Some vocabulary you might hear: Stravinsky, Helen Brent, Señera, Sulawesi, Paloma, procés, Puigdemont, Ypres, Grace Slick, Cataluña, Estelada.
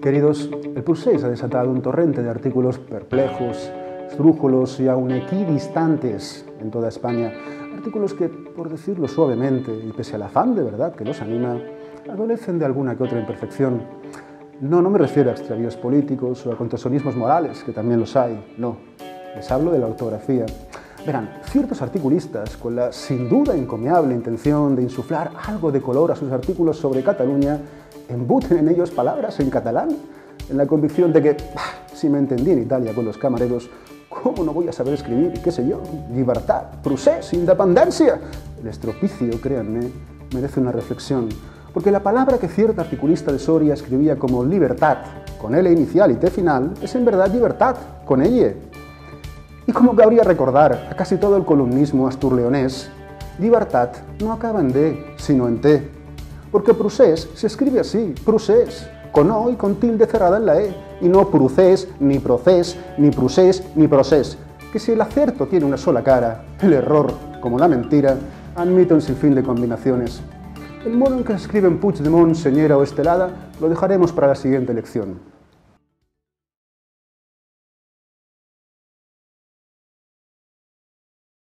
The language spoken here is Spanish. Queridos, el procés ha desatado un torrente de artículos perplejos, esdrújulos y aún equidistantes en toda España. Artículos que, por decirlo suavemente, y pese al afán de verdad que los anima, adolecen de alguna que otra imperfección. No me refiero a extravíos políticos o a contorsionismos morales, que también los hay, no. Les hablo de la ortografía. Verán, ciertos articulistas, con la sin duda encomiable intención de insuflar algo de color a sus artículos sobre Cataluña, embuten en ellos palabras en catalán, en la convicción de que, si me entendí en Italia con los camareros, ¿cómo no voy a saber escribir, qué sé yo, libertad, procés, independencia? El estropicio, créanme, merece una reflexión, porque la palabra que cierto articulista de Soria escribía como libertad, con L inicial y T final, es en verdad libertad, con L. Y como cabría recordar a casi todo el columnismo asturleonés, libertad no acaba en D, sino en T. Porque procés se escribe así, procés, con O y con tilde cerrada en la E, y no procés, ni procés, ni procés, ni procés. Que si el acierto tiene una sola cara, el error, como la mentira, admite un sinfín de combinaciones. El modo en que se escriben Puigdemont, Señera o Estelada lo dejaremos para la siguiente lección.